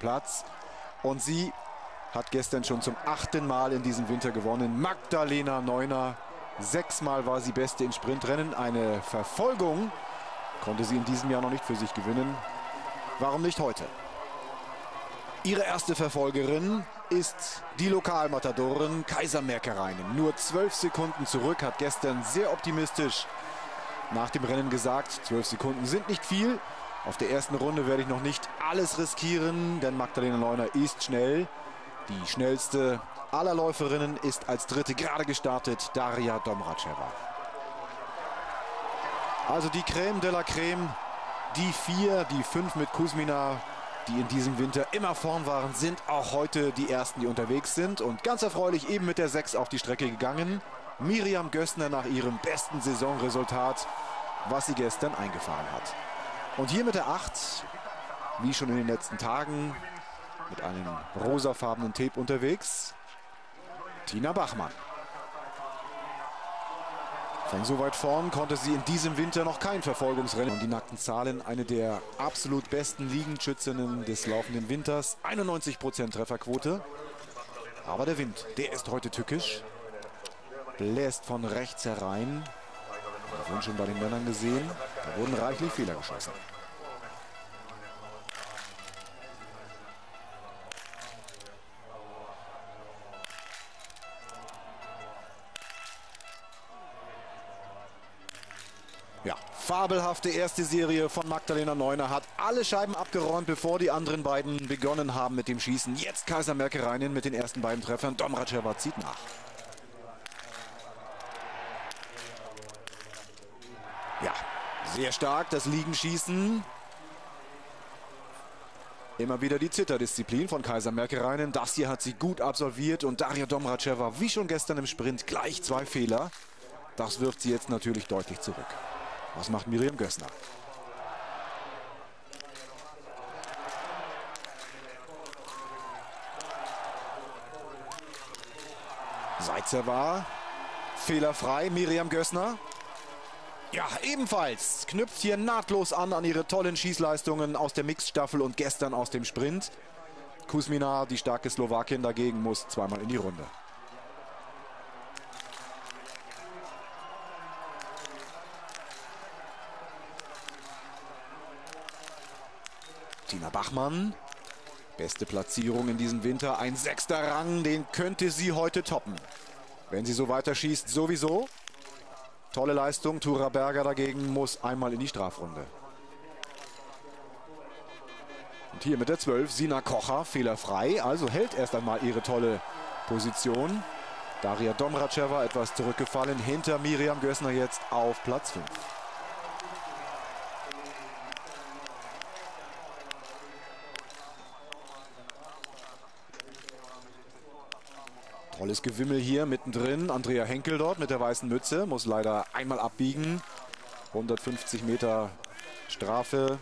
Platz. Und sie hat gestern schon zum 8. Mal in diesem Winter gewonnen. Magdalena Neuner. 6-mal war sie Beste im Sprintrennen. Eine Verfolgung konnte sie in diesem Jahr noch nicht für sich gewinnen. Warum nicht heute? Ihre erste Verfolgerin ist die Lokalmatadorin Kaisa Mäkäräinen. Nur 12 Sekunden zurück, hat gestern sehr optimistisch nach dem Rennen gesagt, 12 Sekunden sind nicht viel. Auf der ersten Runde werde ich noch nicht alles riskieren, denn Magdalena Neuner ist schnell. Die schnellste aller Läuferinnen ist als Dritte gerade gestartet, Daria Domracheva. Also die Creme de la Creme, die 4, die 5 mit Kuzmina, die in diesem Winter immer vorn waren, sind auch heute die Ersten, die unterwegs sind. Und ganz erfreulich eben mit der 6 auf die Strecke gegangen. Miriam Gössner nach ihrem besten Saisonresultat, was sie gestern eingefahren hat. Und hier mit der 8, wie schon in den letzten Tagen, mit einem rosafarbenen Tape unterwegs, Tina Bachmann. Von so weit vorn konnte sie in diesem Winter noch kein Verfolgungsrennen. Und die nackten Zahlen, eine der absolut besten Liegenschützinnen des laufenden Winters. 91% Trefferquote. Aber der Wind, der ist heute tückisch. Bläst von rechts herein. Wir wurden schon bei den Männern gesehen. Da wurden reichlich Fehler geschossen. Ja, fabelhafte erste Serie von Magdalena Neuner, hat alle Scheiben abgeräumt, bevor die anderen beiden begonnen haben mit dem Schießen. Jetzt Kaisa Mäkäräinen mit den ersten beiden Treffern, Domracheva zieht nach. Ja, sehr stark das Liegenschießen. Immer wieder die Zitterdisziplin von Kaisa Mäkäräinen, das hier hat sie gut absolviert. Und Daria Domracheva, wie schon gestern im Sprint, gleich 2 Fehler. Das wirft sie jetzt natürlich deutlich zurück. Was macht Miriam Gössner? Zaitseva fehlerfrei, Miriam Gössner. Ja, ebenfalls knüpft hier nahtlos an ihre tollen Schießleistungen aus der Mixstaffel und gestern aus dem Sprint. Kuzmina, die starke Slowakin dagegen, muss 2-mal in die Runde. Tina Bachmann, beste Platzierung in diesem Winter, ein 6. Rang, den könnte sie heute toppen. Wenn sie so weiterschießt, sowieso. Tolle Leistung, Tora Berger dagegen muss einmal in die Strafrunde. Und hier mit der 12, Zina Kocher, fehlerfrei, also hält erst einmal ihre tolle Position. Daria Domracheva etwas zurückgefallen, hinter Miriam Gössner jetzt auf Platz 5. Tolles Gewimmel hier mittendrin. Andrea Henkel dort mit der weißen Mütze. Muss leider einmal abbiegen. 150 Meter Strafe.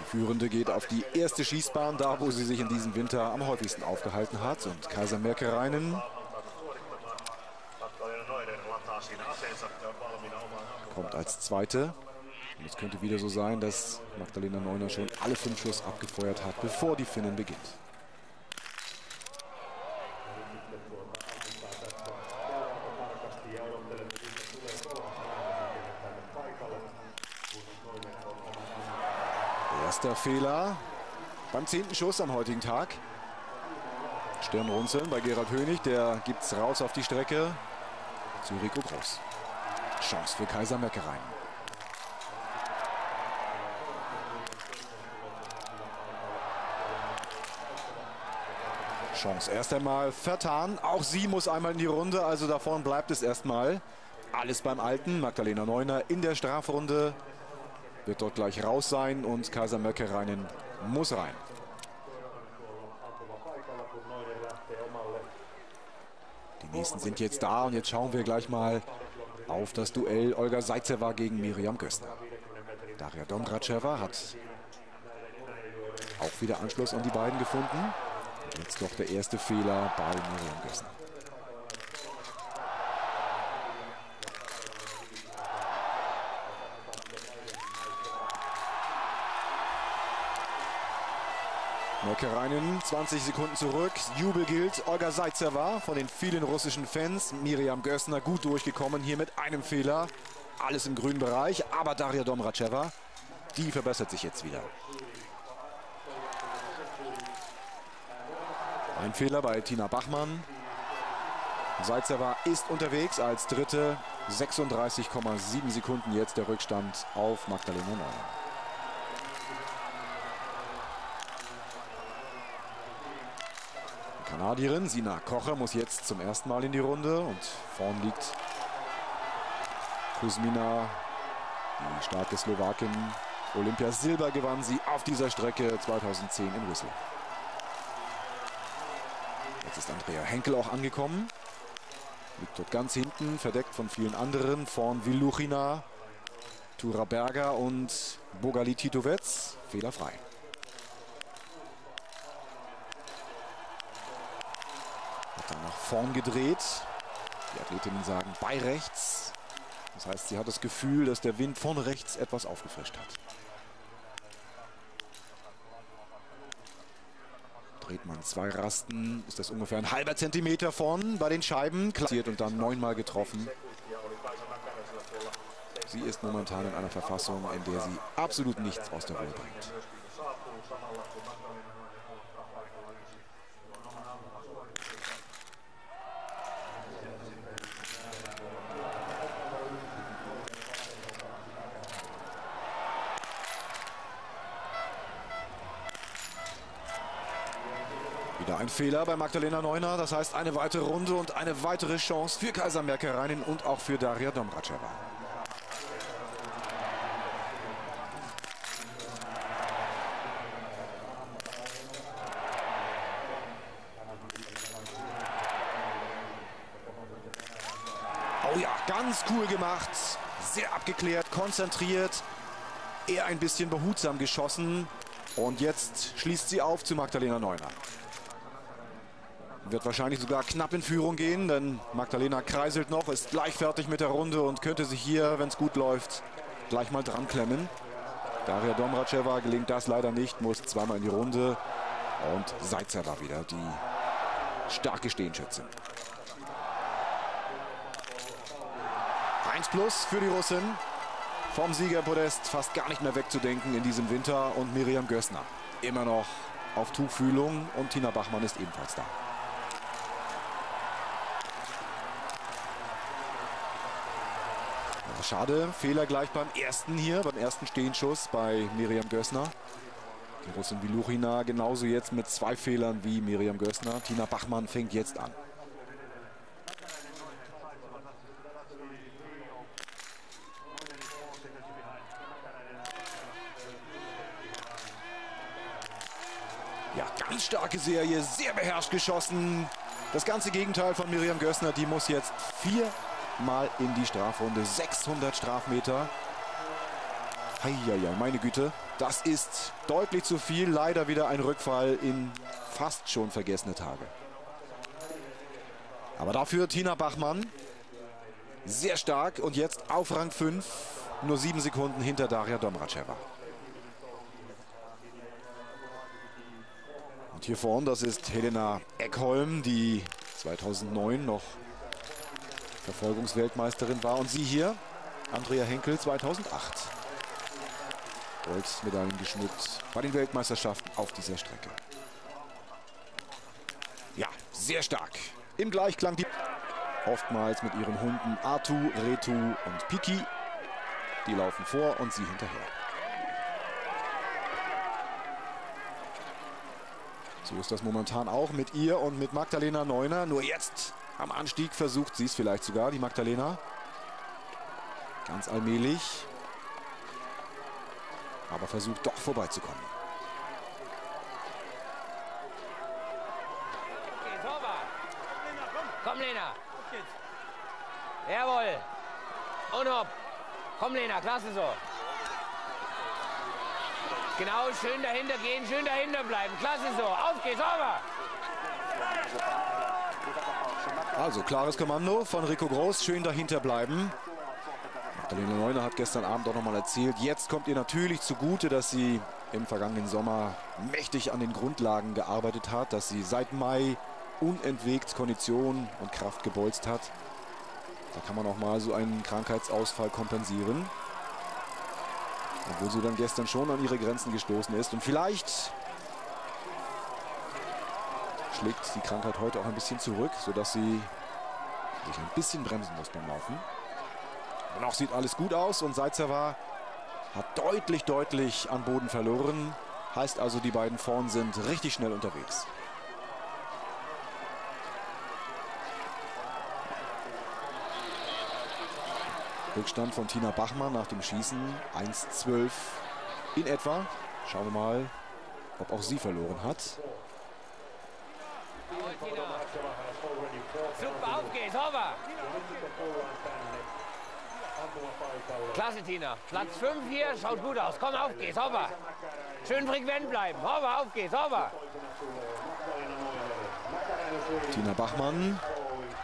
Die Führende geht auf die erste Schießbahn, da wo sie sich in diesem Winter am häufigsten aufgehalten hat. Und Kaisa Mäkäräinen kommt als Zweite. Und es könnte wieder so sein, dass Magdalena Neuner schon alle 5 Schuss abgefeuert hat, bevor die Finnen beginnt. Erster Fehler beim 10. Schuss am heutigen Tag. Stirnrunzeln bei Gerald Hönig, der gibt's raus auf die Strecke zu Rico Groß. Chance für Kaisa Mäkäräinen. Chance erst einmal vertan. Auch sie muss einmal in die Runde, also davon bleibt es erstmal. Alles beim Alten. Magdalena Neuner in der Strafrunde wird dort gleich raus sein und Kaisa Mäkäräinen muss rein. Die nächsten sind jetzt da und jetzt schauen wir gleich mal auf das Duell Olga Zaitseva gegen Miriam Gössner. Daria Domracheva hat auch wieder Anschluss an die beiden gefunden. Jetzt doch der erste Fehler bei Miriam Gössner. Mäkäräinen, 20 Sekunden zurück, Jubel gilt. Olga Zaitseva von den vielen russischen Fans, Miriam Gössner gut durchgekommen, hier mit einem Fehler. Alles im grünen Bereich, aber Daria Domracheva, die verbessert sich jetzt wieder. Ein Fehler bei Tina Bachmann. Zaitseva ist unterwegs als Dritte. 36,7 Sekunden jetzt der Rückstand auf Magdalena Neuner. Die Kanadierin Zina Kocher muss jetzt zum ersten Mal in die Runde. Und vorn liegt Kuzmina, die starke Slowakin. Olympia Silber gewann sie auf dieser Strecke 2010 in Brüssel. Jetzt ist Andrea Henkel auch angekommen. Liegt dort ganz hinten, verdeckt von vielen anderen. Vorn Vilukhina, Tora Berger und Bogaliy-Titovets. Fehlerfrei. Hat dann nach vorn gedreht. Die Athletinnen sagen bei rechts. Das heißt, sie hat das Gefühl, dass der Wind von rechts etwas aufgefrischt hat. Dreht man zwei Rasten, ist das ungefähr ein halber Zentimeter vorn bei den Scheiben. Klassiert und dann 9-mal getroffen. Sie ist momentan in einer Verfassung, in der sie absolut nichts aus der Ruhe bringt. Wieder ein Fehler bei Magdalena Neuner, das heißt eine weitere Runde und eine weitere Chance für Kaisa Mäkäräinen und auch für Daria Domracheva. Oh ja, ganz cool gemacht, sehr abgeklärt, konzentriert, eher ein bisschen behutsam geschossen. Und jetzt schließt sie auf zu Magdalena Neuner. Wird wahrscheinlich sogar knapp in Führung gehen, denn Magdalena kreiselt noch, ist gleich fertig mit der Runde und könnte sich hier, wenn es gut läuft, gleich mal dran klemmen. Daria Domracheva gelingt das leider nicht, muss zweimal in die Runde. Und Zaitseva wieder, die starke Stehenschützin. 1+ für die Russin. Vom Siegerpodest fast gar nicht mehr wegzudenken in diesem Winter. Und Miriam Gössner immer noch auf Tuchfühlung und Tina Bachmann ist ebenfalls da. Schade, Fehler gleich beim ersten hier, beim ersten Stehenschuss bei Miriam Gössner. Die Russin Vilukhina genauso jetzt mit 2 Fehlern wie Miriam Gössner. Tina Bachmann fängt jetzt an. Ja, ganz starke Serie, sehr beherrscht geschossen. Das ganze Gegenteil von Miriam Gössner, die muss jetzt 4-mal in die Strafrunde, 600 Strafmeter. Heieiei, meine Güte, das ist deutlich zu viel. Leider wieder ein Rückfall in fast schon vergessene Tage. Aber dafür Tina Bachmann, sehr stark und jetzt auf Rang 5, nur 7 Sekunden hinter Daria Domracheva. Und hier vorne, das ist Helena Eckholm, die 2009 noch Verfolgungsweltmeisterin war. Und sie hier, Andrea Henkel 2008. Goldmedaillen geschmückt bei den Weltmeisterschaften auf dieser Strecke. Ja, sehr stark. Im Gleichklang die oftmals mit ihren Hunden Atu, Retu und Piki. Die laufen vor und sie hinterher. So ist das momentan auch mit ihr und mit Magdalena Neuner. Nur jetzt am Anstieg versucht sie es vielleicht sogar, die Magdalena. Ganz allmählich. Aber versucht doch vorbeizukommen. Okay, Torwart. Komm, Lena. Jawohl. Und hopp. Komm, Lena, klasse so. Genau, schön dahinter gehen, schön dahinter bleiben. Klasse so. Auf geht's, Torwart. Also klares Kommando von Rico Groß, schön dahinter bleiben. Magdalena Neuner hat gestern Abend auch nochmal erzählt, jetzt kommt ihr natürlich zugute, dass sie im vergangenen Sommer mächtig an den Grundlagen gearbeitet hat, dass sie seit Mai unentwegt Kondition und Kraft gebolzt hat. Da kann man auch mal so einen Krankheitsausfall kompensieren. Obwohl sie dann gestern schon an ihre Grenzen gestoßen ist. Und vielleicht schlägt die Krankheit heute auch ein bisschen zurück, sodass sie sich ein bisschen bremsen muss beim Laufen. Und auch sieht alles gut aus. Und Zaitseva hat deutlich an Boden verloren. Heißt also, die beiden vorn sind richtig schnell unterwegs. Rückstand von Tina Bachmann nach dem Schießen. 1:12 in etwa. Schauen wir mal, ob auch sie verloren hat. Super, auf geht's, Hover! Klasse, Tina. Platz 5 hier, schaut gut aus. Komm, auf geht's, Hover! Schön frequent bleiben. Hover, auf geht's, Hover! Tina Bachmann.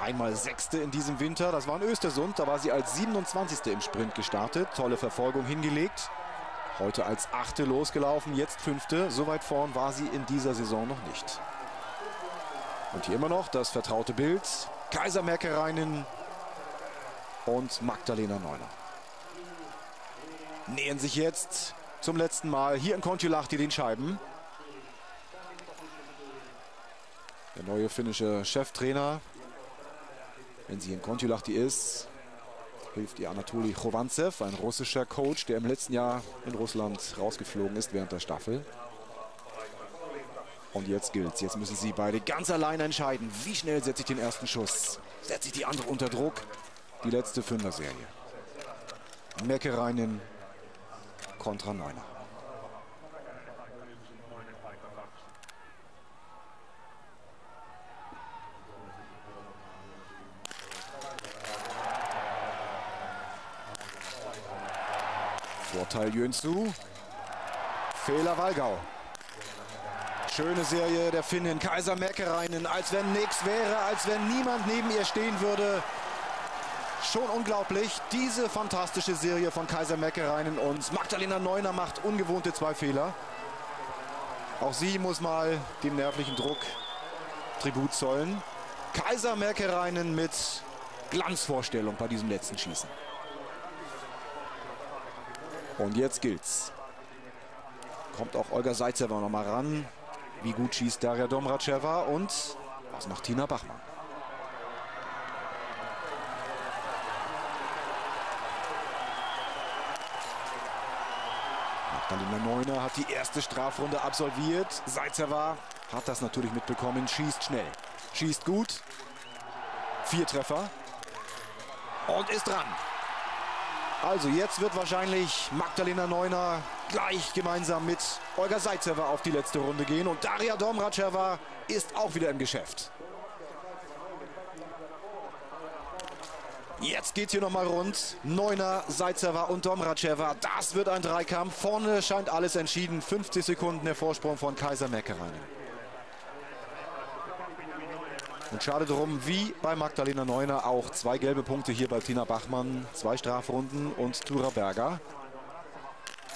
Einmal Sechste in diesem Winter, das war in Östersund, da war sie als 27. im Sprint gestartet, tolle Verfolgung hingelegt. Heute als 8. losgelaufen, jetzt 5. So weit vorn war sie in dieser Saison noch nicht. Und hier immer noch das vertraute Bild, Kaisa Mäkäräinen und Magdalena Neuner. Nähern sich jetzt zum letzten Mal hier in Kontiolahti den Scheiben. Der neue finnische Cheftrainer. Wenn sie in Kontiolahti ist, hilft ihr Anatoly Chowantsev, ein russischer Coach, der im letzten Jahr in Russland rausgeflogen ist während der Staffel. Und jetzt gilt's. Jetzt müssen sie beide ganz allein entscheiden, wie schnell setze ich den ersten Schuss. Setze ich die andere unter Druck? Die letzte Fünfer-Serie. Mäkäräinen kontra Neuner. Vorteil Jönsu, Fehler Walgau. Schöne Serie der Finnin, Kaisa Mäkäräinen, als wenn nichts wäre, als wenn niemand neben ihr stehen würde. Schon unglaublich, diese fantastische Serie von Kaisa Mäkäräinen und Magdalena Neuner macht ungewohnte 2 Fehler. Auch sie muss mal dem nervlichen Druck Tribut zollen. Kaisa Mäkäräinen mit Glanzvorstellung bei diesem letzten Schießen. Und jetzt gilt's. Kommt auch Olga Zaitseva noch mal ran. Wie gut schießt Daria Domracheva und was macht Tina Bachmann? Magdalena Neuner hat die erste Strafrunde absolviert. Zaitseva hat das natürlich mitbekommen, schießt schnell, schießt gut. 4 Treffer und ist dran. Also jetzt wird wahrscheinlich Magdalena Neuner gleich gemeinsam mit Olga Zaitseva auf die letzte Runde gehen. Und Daria Domracheva ist auch wieder im Geschäft. Jetzt geht's hier nochmal rund. Neuner, Zaitseva und Domracheva. Das wird ein Dreikampf. Vorne scheint alles entschieden. 50 Sekunden der Vorsprung von Kaisa Mäkäräinen. Und schade drum, wie bei Magdalena Neuner auch 2 gelbe Punkte hier bei Tina Bachmann, 2 Strafrunden und Tora Berger.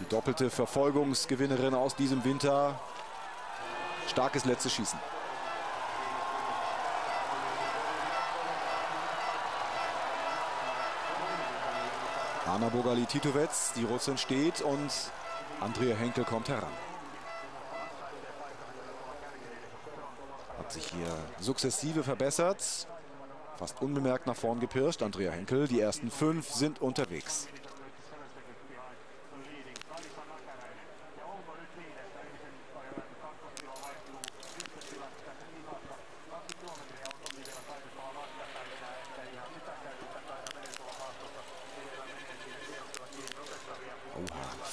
Die doppelte Verfolgungsgewinnerin aus diesem Winter. Starkes letztes Schießen. Anna Bogaliy-Titovets, die Russin steht und Andrea Henkel kommt heran. Hat sich hier sukzessive verbessert. Fast unbemerkt nach vorn gepirscht. Andrea Henkel, die ersten 5 sind unterwegs.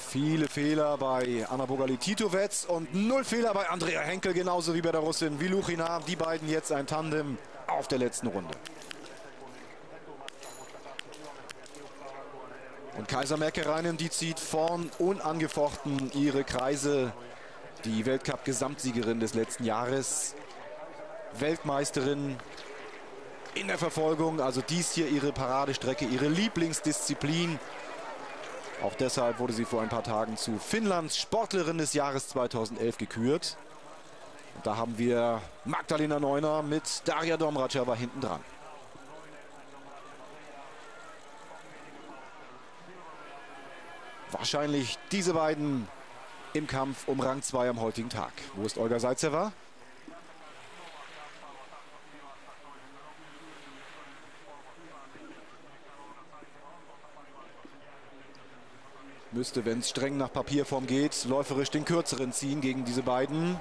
Viele Fehler bei Anna Bogaliy-Titovets und 0 Fehler bei Andrea Henkel, genauso wie bei der Russin Vilukhina. Die beiden jetzt ein Tandem auf der letzten Runde. Und Kaisa Mäkäräinen, die zieht vorn unangefochten ihre Kreise. Die Weltcup-Gesamtsiegerin des letzten Jahres, Weltmeisterin in der Verfolgung. Also dies hier ihre Paradestrecke, ihre Lieblingsdisziplin. Auch deshalb wurde sie vor ein paar Tagen zu Finnlands Sportlerin des Jahres 2011 gekürt. Und da haben wir Magdalena Neuner mit Daria Domracheva hinten dran. Wahrscheinlich diese beiden im Kampf um Rang 2 am heutigen Tag. Wo ist Olga Zaitseva? Müsste, wenn es streng nach Papierform geht, läuferisch den Kürzeren ziehen gegen diese beiden.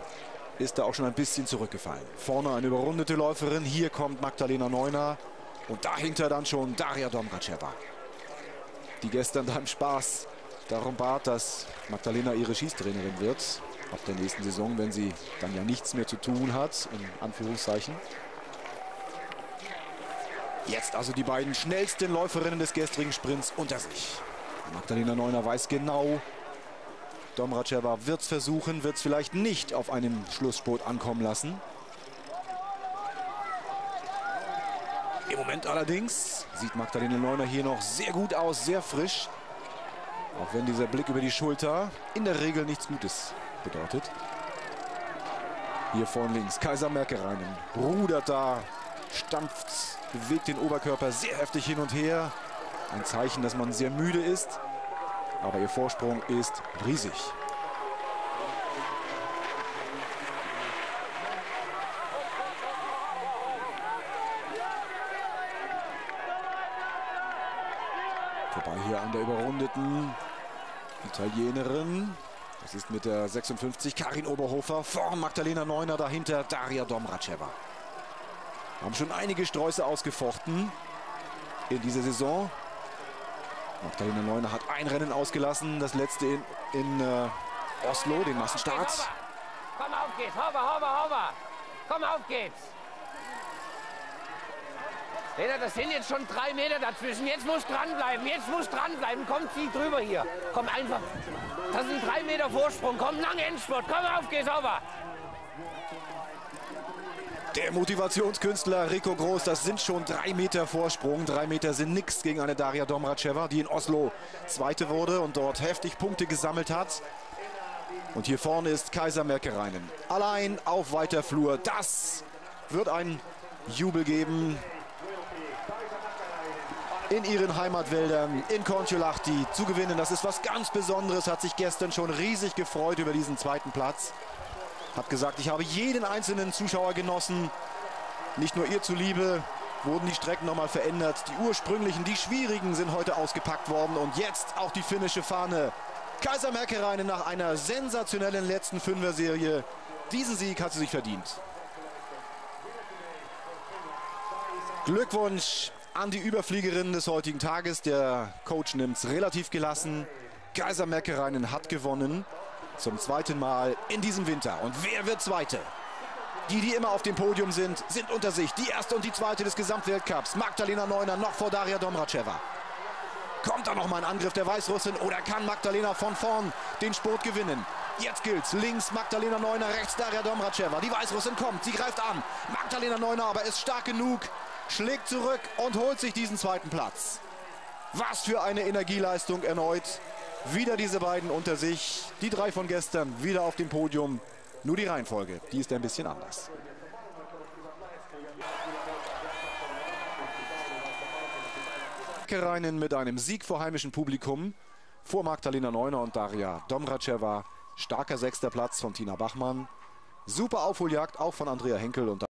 Ist da auch schon ein bisschen zurückgefallen. Vorne eine überrundete Läuferin. Hier kommt Magdalena Neuner. Und dahinter dann schon Daria Domracheva, die gestern dann Spaß darum bat, dass Magdalena ihre Schießtrainerin wird. Ab der nächsten Saison, wenn sie dann ja nichts mehr zu tun hat, in Anführungszeichen. Jetzt also die beiden schnellsten Läuferinnen des gestrigen Sprints unter sich. Magdalena Neuner weiß genau, Domracheva wird es versuchen, wird es vielleicht nicht auf einem Schlussspurt ankommen lassen. Im Moment allerdings sieht Magdalena Neuner hier noch sehr gut aus, sehr frisch. Auch wenn dieser Blick über die Schulter in der Regel nichts Gutes bedeutet. Hier vorne links Kaisa Mäkäräinen rudert da, stampft, bewegt den Oberkörper sehr heftig hin und her. Ein Zeichen, dass man sehr müde ist. Aber ihr Vorsprung ist riesig. Vorbei hier an der überrundeten Italienerin. Das ist mit der 56 Karin Oberhofer. Vor Magdalena Neuner, dahinter Daria Domracheva. Haben schon einige Sträuße ausgefochten in dieser Saison. Magdalena Neuner hat ein Rennen ausgelassen, das letzte in Oslo, den Massenstart. Komm, auf geht's, hover, hover, hover. Komm, auf geht's. Peter, das sind jetzt schon 3 Meter dazwischen. Jetzt muss dranbleiben, jetzt muss dranbleiben. Kommt sie drüber hier. Komm einfach. Das sind 3 Meter Vorsprung. Komm, lang Endspurt. Komm, auf geht's, hover. Der Motivationskünstler Rico Groß, das sind schon 3 Meter Vorsprung. 3 Meter sind nichts gegen eine Daria Domracheva, die in Oslo Zweite wurde und dort heftig Punkte gesammelt hat. Und hier vorne ist Kaisa Mäkäräinen. Allein auf weiter Flur. Das wird einen Jubel geben. In ihren Heimatwäldern, in Kontiolahti zu gewinnen, das ist was ganz Besonderes. Hat sich gestern schon riesig gefreut über diesen zweiten Platz. Hat gesagt, ich habe jeden einzelnen Zuschauer genossen. Nicht nur ihr zuliebe wurden die Strecken nochmal verändert. Die ursprünglichen, die schwierigen sind heute ausgepackt worden. Und jetzt auch die finnische Fahne. Kaisa Mäkäräinen nach einer sensationellen letzten Fünfer-Serie. Diesen Sieg hat sie sich verdient. Glückwunsch an die Überfliegerin des heutigen Tages. Der Coach nimmt es relativ gelassen. Kaisa Mäkäräinen hat gewonnen. Zum zweiten Mal in diesem Winter. Und wer wird Zweite? Die, die immer auf dem Podium sind, sind unter sich. Die Erste und die Zweite des Gesamtweltcups. Magdalena Neuner noch vor Daria Domracheva. Kommt da nochmal ein Angriff der Weißrussin oder kann Magdalena von vorn den Sport gewinnen? Jetzt gilt's. Links Magdalena Neuner, rechts Daria Domracheva. Die Weißrussin kommt, sie greift an. Magdalena Neuner aber ist stark genug, schlägt zurück und holt sich diesen zweiten Platz. Was für eine Energieleistung erneut. Wieder diese beiden unter sich, die 3 von gestern wieder auf dem Podium. Nur die Reihenfolge, die ist ein bisschen anders. Mäkäräinen mit einem Sieg vor heimischem Publikum, vor Magdalena Neuner und Daria Domracheva. Starker 6. Platz von Tina Bachmann. Super Aufholjagd auch von Andrea Henkel und